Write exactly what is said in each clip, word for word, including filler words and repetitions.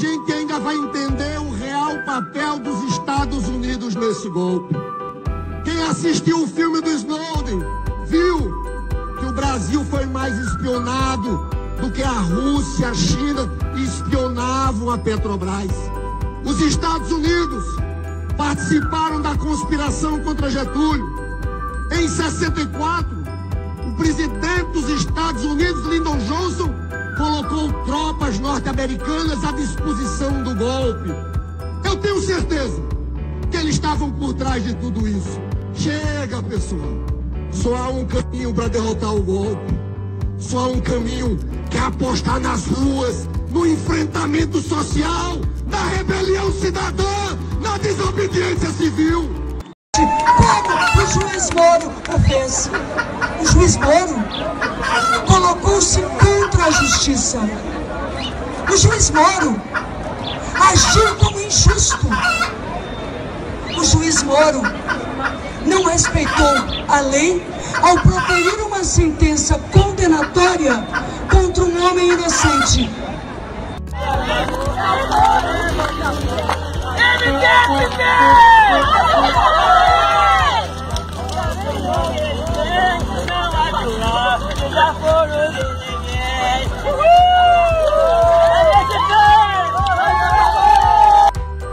gente ainda vai entender o real papel dos Estados Unidos nesse golpe. Quem assistiu o filme do Snowden viu que o Brasil foi mais espionado do que a Rússia, a China espionavam a Petrobras. Os Estados Unidos participaram da conspiração contra Getúlio. Em sessenta e quatro, o presidente dos Estados Unidos, Lyndon Johnson, colocou tropas norte-americanas à disposição do golpe. Eu tenho certeza que eles estavam por trás de tudo isso. Chega, pessoal. Só há um caminho para derrotar o golpe. Só há um caminho, que é apostar nas ruas, no enfrentamento social, na rebelião cidadã, na desobediência civil. Como o juiz Moro o fez. O juiz Moro colocou-se contra a justiça. O juiz Moro agiu como injusto. O juiz Moro não respeitou a lei ao proferir uma sentença condenatória contra um homem inocente.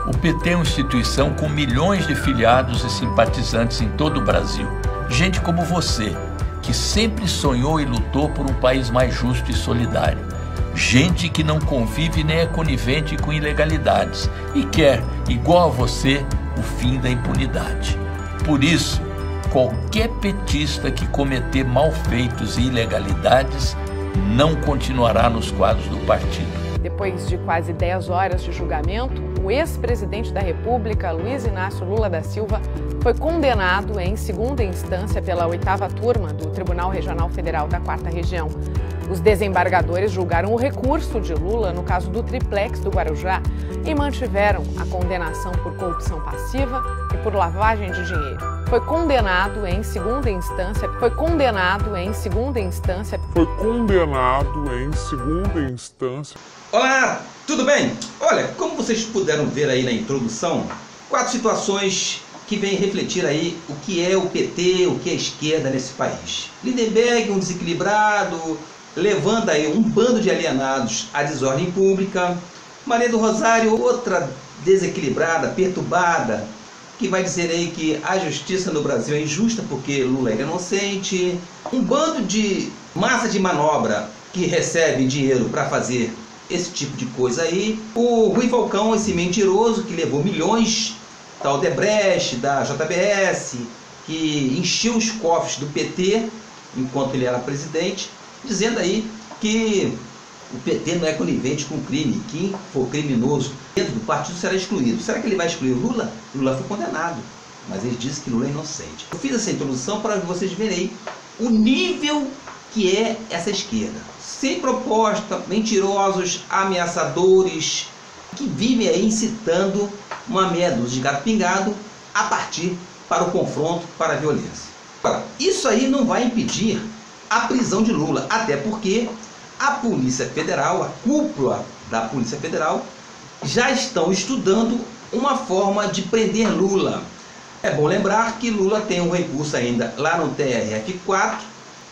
O P T é uma instituição com milhões de filiados e simpatizantes em todo o Brasil. Gente como você, que sempre sonhou e lutou por um país mais justo e solidário. Gente que não convive nem é conivente com ilegalidades e quer, igual a você, o fim da impunidade. Por isso, qualquer petista que cometer malfeitos e ilegalidades não continuará nos quadros do partido. Depois de quase dez horas de julgamento, o ex-presidente da República, Luiz Inácio Lula da Silva, foi condenado em segunda instância pela oitava turma do Tribunal Regional Federal da Quarta Região. Os desembargadores julgaram o recurso de Lula no caso do triplex do Guarujá e mantiveram a condenação por corrupção passiva e por lavagem de dinheiro. Foi condenado em segunda instância, foi condenado em segunda instância, foi condenado em segunda instância. Olá, tudo bem? Olha, como vocês puderam ver aí na introdução, quatro situações que vêm refletir aí o que é o P T, o que é a esquerda nesse país. Lindenberg, um desequilibrado, levando aí um bando de alienados à desordem pública. Maria do Rosário, outra desequilibrada, perturbada, que vai dizer aí que a justiça no Brasil é injusta porque Lula é inocente. Um bando de massa de manobra que recebe dinheiro para fazer esse tipo de coisa aí. O Rui Falcão, esse mentiroso que levou milhões da Odebrecht, da J B S, que encheu os cofres do P T enquanto ele era presidente, dizendo aí que o P T não é conivente com crime, quem for criminoso dentro do partido será excluído. Será que ele vai excluir Lula? Lula foi condenado, mas ele disse que Lula é inocente. Eu fiz essa introdução para vocês verem o nível que é essa esquerda. Sem proposta, mentirosos, ameaçadores, que vivem aí incitando uma meia dúzia de gato pingado a partir para o confronto, para a violência. Agora, isso aí não vai impedir a prisão de Lula, até porque a Polícia Federal, a cúpula da Polícia Federal, já estão estudando uma forma de prender Lula. É bom lembrar que Lula tem um recurso ainda lá no T R F quatro,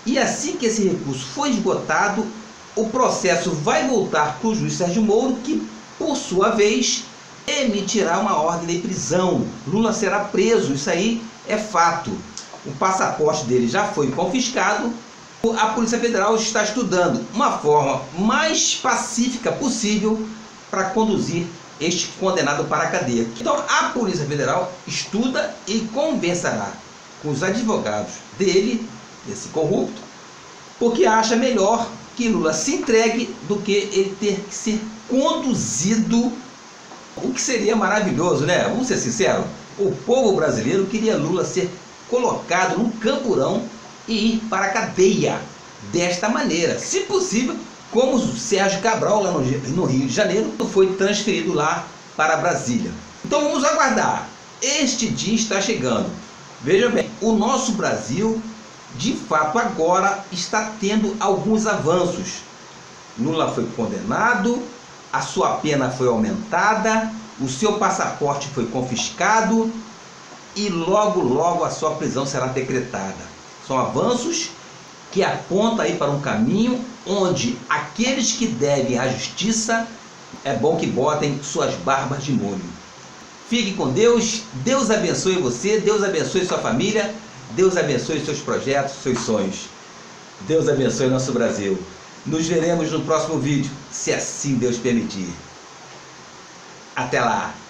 e assim que esse recurso for esgotado, o processo vai voltar para o juiz Sérgio Moro, que, por sua vez, emitirá uma ordem de prisão. Lula será preso, isso aí é fato. O passaporte dele já foi confiscado. A Polícia Federal está estudando uma forma mais pacífica possível para conduzir este condenado para a cadeia. Então a Polícia Federal estuda e conversará com os advogados dele, desse corrupto, porque acha melhor que Lula se entregue do que ele ter que ser conduzido, o que seria maravilhoso, né? Vamos ser sinceros, o povo brasileiro queria Lula ser colocado num camburão e ir para a cadeia desta maneira, se possível, como o Sérgio Cabral lá no Rio de Janeiro foi transferido lá para Brasília. Então vamos aguardar, este dia está chegando. Veja bem, o nosso Brasil de fato agora está tendo alguns avanços. Lula foi condenado, a sua pena foi aumentada, o seu passaporte foi confiscado e logo, logo a sua prisão será decretada. São avanços que apontam aí para um caminho onde aqueles que devem à justiça, é bom que botem suas barbas de molho. Fique com Deus, Deus abençoe você, Deus abençoe sua família, Deus abençoe seus projetos, seus sonhos. Deus abençoe nosso Brasil. Nos veremos no próximo vídeo, se assim Deus permitir. Até lá!